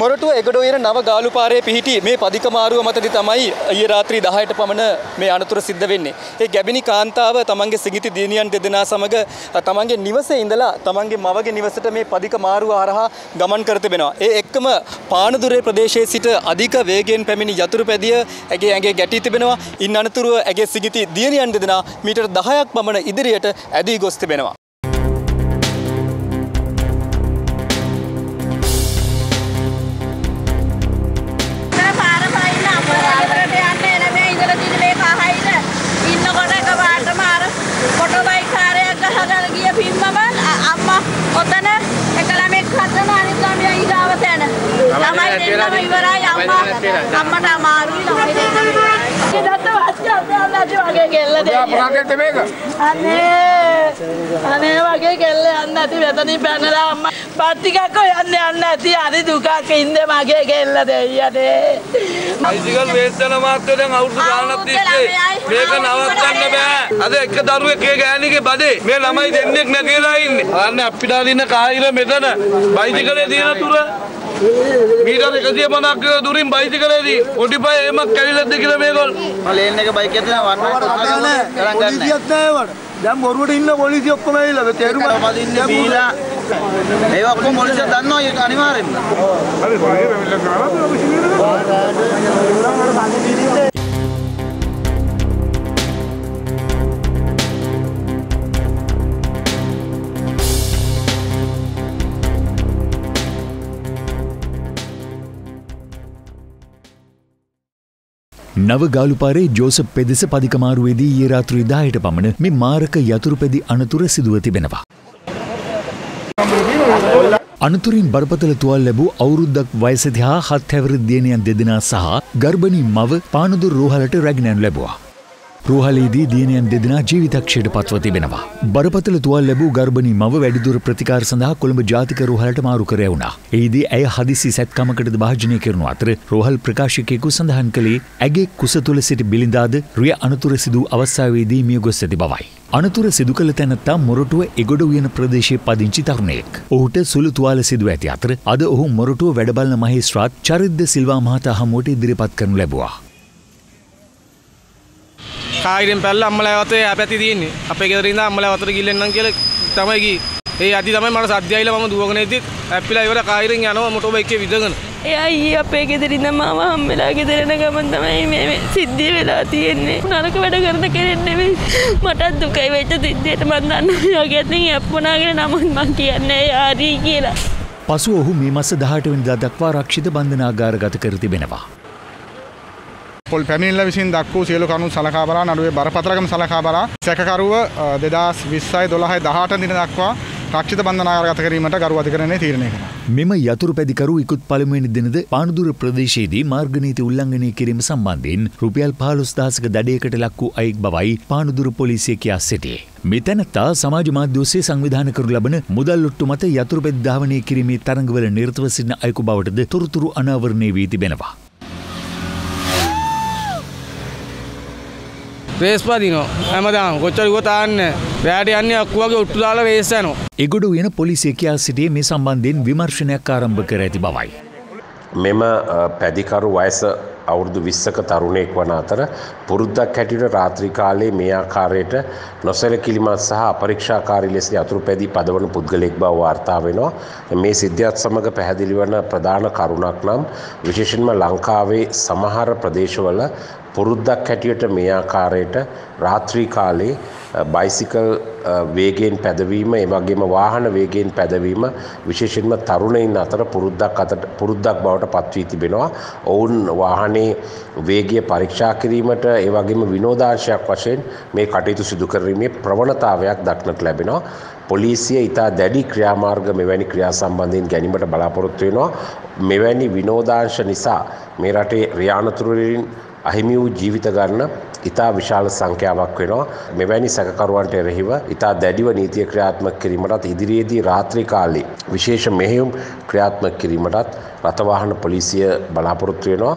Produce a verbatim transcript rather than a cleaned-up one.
මොරටුව එගඩොයන නව ගාලුපාරේ පිහිටි මේ පදිකමාරුව මතදී තමයි ඊයේ රාත්‍රී දහයට පමණ මේ අනතුර සිද්ධ වෙන්නේ. ඒ ගැබිනි කාන්තාව තමන්ගේ සිඟිති දිනියන් දෙදෙනා සමග තමන්ගේ නිවසේ ඉඳලා තමන්ගේ මවගේ නිවසට මේ පදිකමාරුව හරහා ගමන් කර තිබෙනවා. ඒ එක්කම පානදුරේ ප්‍රදේශයේ සිට අධික වේගයෙන් පැමිණි යතුරු පැදිය ඇගේ ඇඟේ ගැටී තිබෙනවා. ඉන් අනතුරුව ඇගේ සිඟිති දිනියන් දෙදෙනා මීටර දහයක් පමණ ඉදිරියට ඇදී ගොස් තිබෙනවා. मीटर එකසිය පනහක් දුරින් බයිසිකලෙදී ඔඩිපය එමක් කැවිලද්ද කියලා මේගොල්ල ලේන් එක බයික් එකේ තියෙන වන්න කරන් ගන්න විදියක් නැහැ වට දැන් බොරුවට ඉන්න පොලිසිය ඔක්කොම ඇවිල්ලා තේරුම පදින්නේ බීලා ඒ ඔක්කොම පොලිසිය දන්නවා ඒක අනිවාර්යෙන්ම හරි පොලිසිය මෙල්ල කරනවා ඔබ සිහිනද नव गालुपारे जोसफ पेदेस पदिकमारुवेदी ඊයේ රාත්‍රී දහයට පමණ මේ මාරක යතුරුපැදි අනතුර සිදුව තිබෙනවා. අනතුරින් බරපතල තුවාල ලැබූ අවුරුද්දක් වයසදී හා හත් හැවිරිදි දියණියන් දෙදෙනා සහ ගර්භණී මව පානදුර රෝහලට රැගෙන ලැබුවා. රෝහලේදී දියණියන් දෙදෙනා ජීවිතක්ෂයට පත්ව තිබෙනවා. බරපතල තුවාල ලැබූ ගර්භණී මව වැඩිදුර ප්‍රතිකාර සඳහා කොළඹ ජාතික රෝහලට මාරු කර යවුණා. එෙහිදී ඇය හදිසි සැත්කමකටද භාජනය කරනු අතර රෝහල් ප්‍රකාශකයෙකු සඳහන් කළේ ඇගේ කුස තුළ සිට බිලිඳාද රිය අනතුර සිදු අවස්ථාවේදී මිය ගොස් ඇති බවයි. අනතුර සිදු කළ තැනැත්තා මොරටුව එගොඩ උයන ප්‍රදේශයේ පදිංචි තරුණයෙක්. ඔහුට සුළු තුවාල සිදුව ඇති අතර අද ඔහු මොරටුව වැඩබලන මහේස්ත්‍රාත් චරිද්ද සිල්වා මහතා හමුවට ඉදිරිපත් කරනු ලැබුවා. කායිරෙන් පැල්ලා අම්මලා වතේ අපැති තියෙන්නේ. අපේ ගෙදර ඉඳන් අම්මලා වතට ගිල්ලෙන්නම් කියලා තමයි ගියේ. ඒ අදි තමයි මට සද්දයිලා මම දුවගෙන ඉද්දිත් ඇප්පිලා ඉවර කායිරෙන් යනවා මොටෝ බයික් එකේ විදගෙන. එයා ඊ අපේ ගෙදර ඉඳන් මාව හැමලා ගෙදර යන ගමන් තමයි මේ සිද්ධිය වෙලා තියෙන්නේ. නරක වැඩ කරන කෙනෙක් නෙමෙයි. මටත් දුකයි වෙච්ච සිද්ධියට මම දන්නවා. එයාගේ අතින් ඇප්පුණාගෙන නමුත් මම කියන්නේ එයා හරි කියලා. පසුව ඔහු මේ මාස දහඅට වෙනිදා දක්වා ආරක්ෂිත බන්ධනාගාරගත කර තිබෙනවා. පොල් පැමිණිල්ල විසින් දක් වූ සියලු කරුණු සලකා බලා නඩුවේ බරපතලකම සලකා බලා සැකකරුව දෙදාස් විස්සයි දොළහයි දහඅටයි දින දක්වා රක්ෂිත බන්ධනාගාරගත කිරීමට ගරු අධිකරණය තීරණය කළා. මෙම යතුරු පැදිකරු ඉක්ුත් පළමු වෙනි දිනද පානදුර ප්‍රදේශයේදී මාර්ග නීති උල්ලංඝනය කිරීම සම්බන්ධයෙන් රුපියල් පහළොස්දහසක දඩයකට ලක් වූ අයෙක් බවයි පානදුර පොලිසිය කියා සිටියේ. මෙතනත්තා සමාජ මාධ්‍ය ඔස්සේ සංවිධානය කරනු ලබන මුදල් ඔට්ටු මත යතුරු පැදි ධාවනය කිරීමේ තරඟවල නිරතව සිටින අයෙකු බවටද තොරතුරු අනාවරණය වී තිබෙනවා. එගොඩ උයන පොලිසිය කියා සිටියේ මේ සම්බන්ධයෙන් විමර්ශනයක් ආරම්භ කර ඇති බවයි. මෙම පැදිකරු වයස අවුරුදු විස්සක තරුණයෙක් වන අතර පුරුද්දක් හැටියට රාත්‍රී කාලයේ මේ ආකාරයට නොසැලකිලිමත් සහ අපරීක්ෂාකාරී ලෙස යතුරු පැදි පදවන පුද්ගලෙක් බව වාර්තා වෙනවා. මේ සිද්ධියත් සමග පැහැදිලි වන ප්‍රධාන කරුණක් නම් විශේෂයෙන්ම ලංකාවේ සමහර ප්‍රදේශවල පුරුද්දක් හැටියට මේ ආකාරයට රාත්‍රී කාලයේ බයිසිකල් වේගයෙන් පැදවීම ඒ වගේම වාහන වේගයෙන් පැදවීම විශේෂයෙන්ම තරුණයින් අතර පුරුද්දක් අතර පුරුද්දක් බවට පත්වී තිබෙනවා. ඔවුන් වාහනේ වේගය පරීක්ෂා කිරීමට ඒ වගේම විනෝදාංශයක් වශයෙන් මේ කටයුතු සිදු කිරීමේ ප්‍රවණතාවයක් දක්නට ලැබෙනවා. පොලිසිය ඉතා දැඩි ක්‍රියාමාර්ග මෙවැනි ක්‍රියා සම්බන්ධයෙන් ගැනීමට බලාපොරොත්තු වෙනවා. මෙවැනි විනෝදාංශ නිසා මේ රටේ රියානතුරු වලින් අහිමි වූ ජීවිත ගන්න ඉතා විශාල සංඛ්‍යාවක් වෙනවා. මෙවැනි සැකකරුවන්ට එරෙහිව ඉතා දැඩිව නීතිය ක්‍රියාත්මක කිරීමටත් ඉදිරියේදී රාත්‍රී කාලයේ විශේෂ මෙහෙයුම් ක්‍රියාත්මක කිරීමටත් රථවාහන පොලිසිය බලාපොරොත්තු වෙනවා.